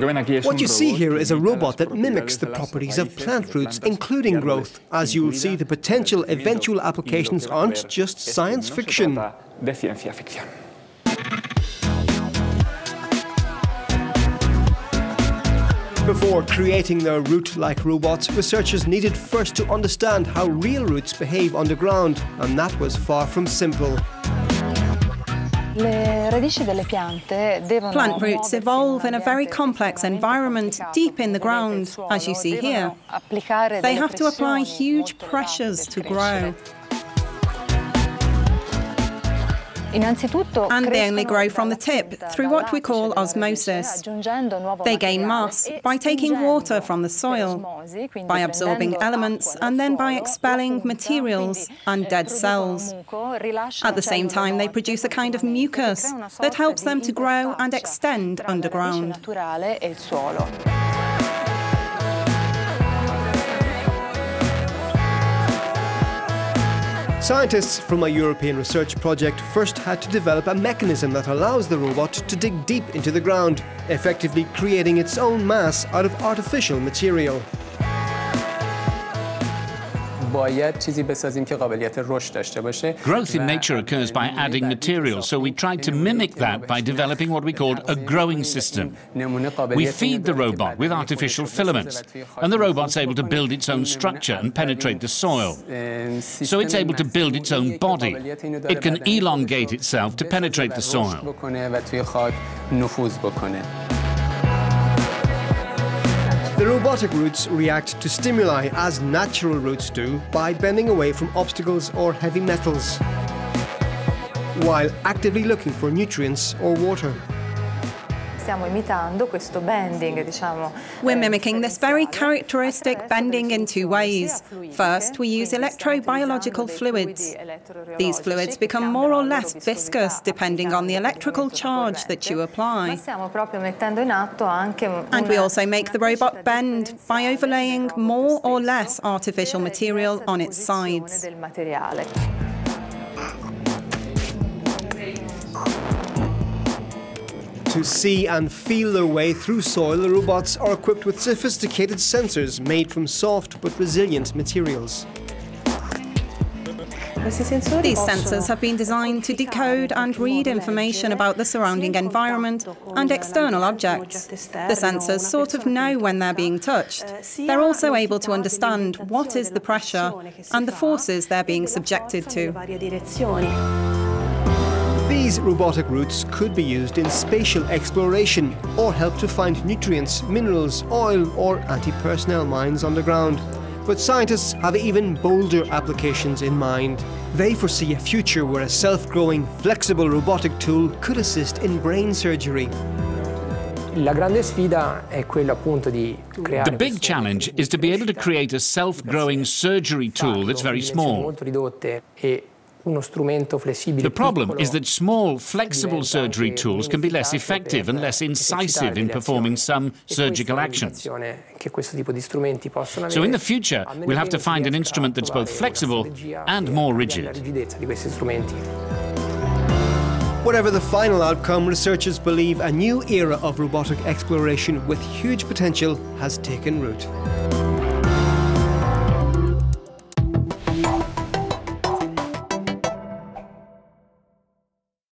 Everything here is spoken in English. What you see here is a robot that mimics the properties of plant roots, including growth. As you will see, the potential eventual applications aren't just science fiction. Before creating their root-like robots, researchers needed first to understand how real roots behave underground, and that was far from simple. Plant roots evolve in a very complex environment deep in the ground, as you see here. They have to apply huge pressures to grow. And they only grow from the tip, through what we call osmosis. They gain mass by taking water from the soil, by absorbing elements, and then by expelling materials and dead cells. At the same time, they produce a kind of mucus that helps them to grow and extend underground. Scientists from a European research project first had to develop a mechanism that allows the robot to dig deep into the ground, effectively creating its own mass out of artificial material. Growth in nature occurs by adding material, so we tried to mimic that by developing what we called a growing system. We feed the robot with artificial filaments, and the robot's able to build its own structure and penetrate the soil. So it's able to build its own body. It can elongate itself to penetrate the soil. The robotic roots react to stimuli, as natural roots do, by bending away from obstacles or heavy metals, while actively looking for nutrients or water. We're mimicking this very characteristic bending in two ways. First, we use electrobiological fluids. These fluids become more or less viscous depending on the electrical charge that you apply. And we also make the robot bend by overlaying more or less artificial material on its sides. To see and feel their way through soil, the robots are equipped with sophisticated sensors made from soft but resilient materials. These sensors have been designed to decode and read information about the surrounding environment and external objects. The sensors sort of know when they're being touched. They're also able to understand what is the pressure and the forces they're being subjected to. These robotic roots could be used in spatial exploration or help to find nutrients, minerals, oil or anti-personnel mines underground. But scientists have even bolder applications in mind. They foresee a future where a self-growing, flexible robotic tool could assist in brain surgery. The big challenge is to be able to create a self-growing surgery tool that's very small. The problem is that small, flexible surgery tools can be less effective and less incisive in performing some surgical actions. So in the future, we'll have to find an instrument that's both flexible and more rigid. Whatever the final outcome, researchers believe a new era of robotic exploration with huge potential has taken root.